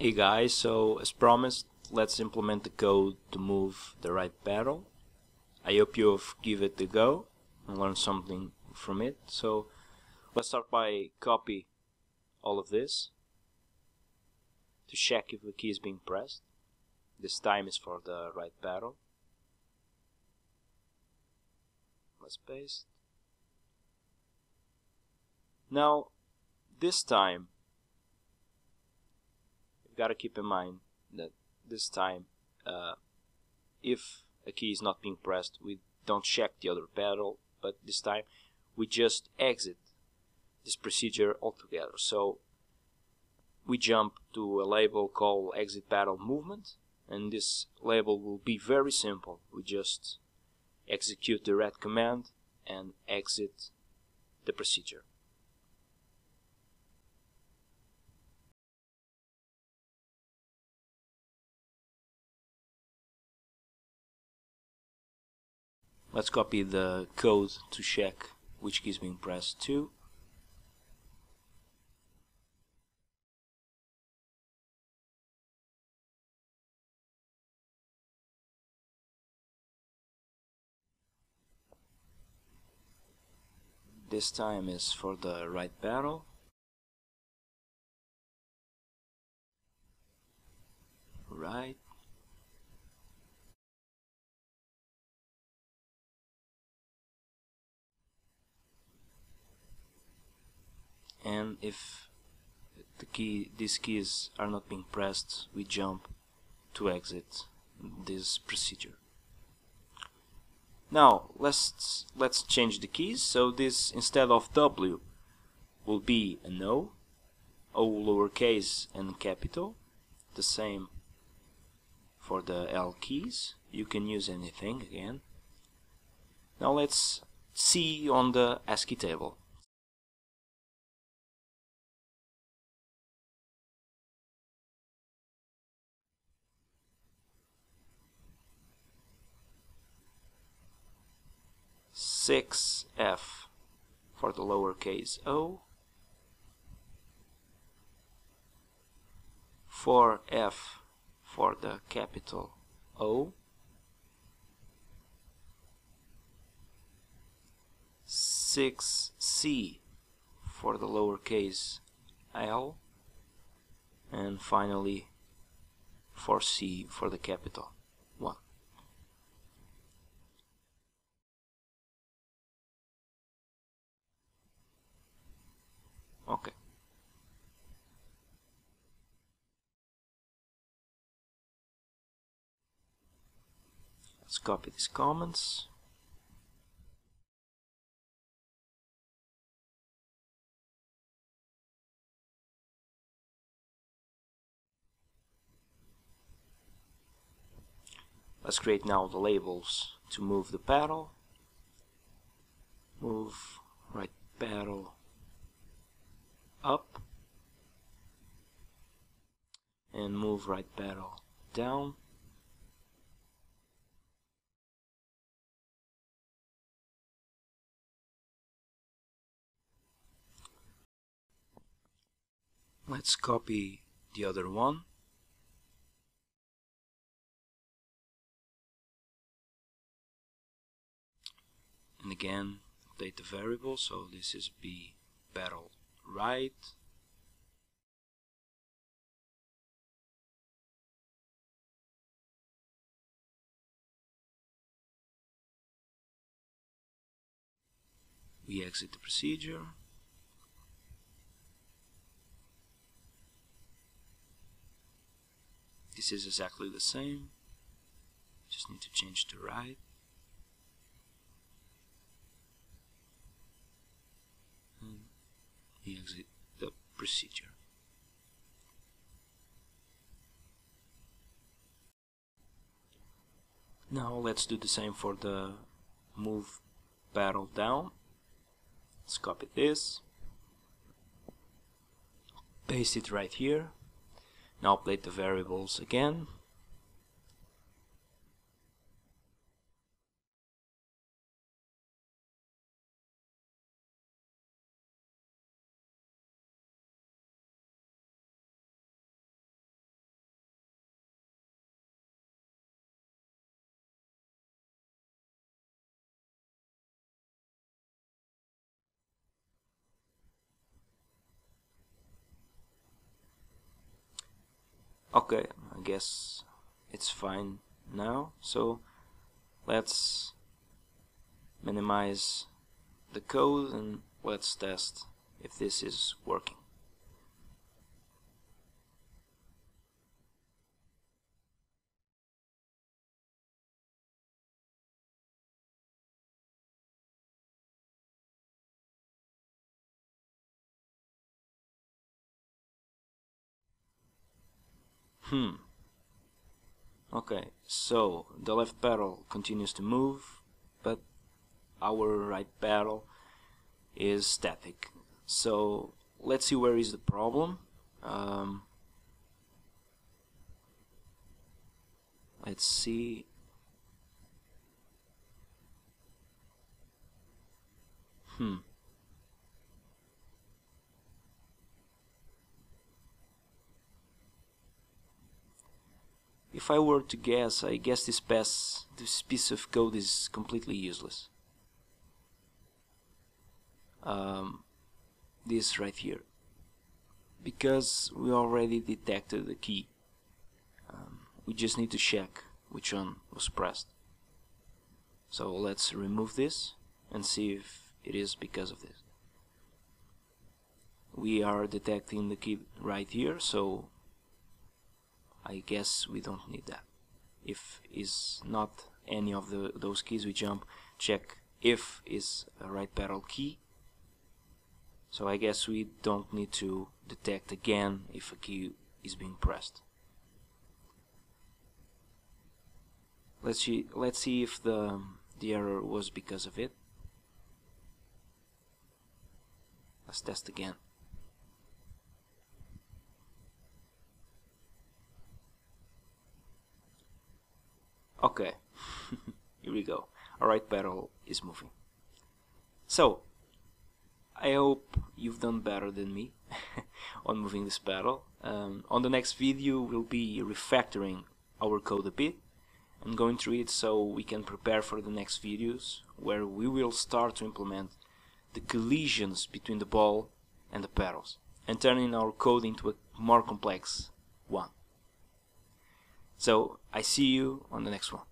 Hey guys, so as promised, let's implement the code to move the right paddle. I hope you've given it a go and learned something from it. So let's start by copy all of this to check if the key is being pressed. This time is for the right paddle. Let's paste. Now this time gotta keep in mind that this time if a key is not being pressed, we don't check the other pedal, but this time we just exit this procedure altogether. So we jump to a label called exit pedal movement, and this label will be very simple. We just execute the red command and exit the procedure. Let's copy the code to check which key is being pressed to. This time is for the right paddle. Right. And if these keys are not being pressed, we jump to exit this procedure. Now let's change the keys. So this, instead of W, will be an O lowercase and capital. The same for the L keys. You can use anything again. Now let's see on the ASCII table. Six F for the lowercase o, 4F for the capital O, 6C for the lowercase l, and finally 4C for the capital 1. Okay. Let's copy these comments. Let's create now the labels to move the paddle. Move right paddle up and move right paddle down. Let's copy the other one. And again, update the variable, so this is B paddle right, we exit the procedure, this is exactly the same, just need to change to right, exit the procedure. Now let's do the same for the move paddle down. Let's copy this, paste it right here. Now update the variables again. Okay, I guess it's fine now. So let's minimize the code and let's test if this is working. Okay, so the left pedal continues to move, but our right pedal is static. So let's see where is the problem. Let's see. If I were to guess, I guess this piece of code is completely useless. This right here, because we already detected the key. We just need to check which one was pressed. So let's remove this and see if it is because of this. We are detecting the key right here, so I guess we don't need that. If is not any of those keys, we jump, check if is a right pedal key. So I guess we don't need to detect again if a key is being pressed. Let's see if the error was because of it. Let's test again. Okay, here we go. Our right pedal is moving. So I hope you've done better than me on moving this pedal. On the next video we'll be refactoring our code a bit and going through it so we can prepare for the next videos, where we will start to implement the collisions between the ball and the pedals and turning our code into a more complex one. So I see you on the next one.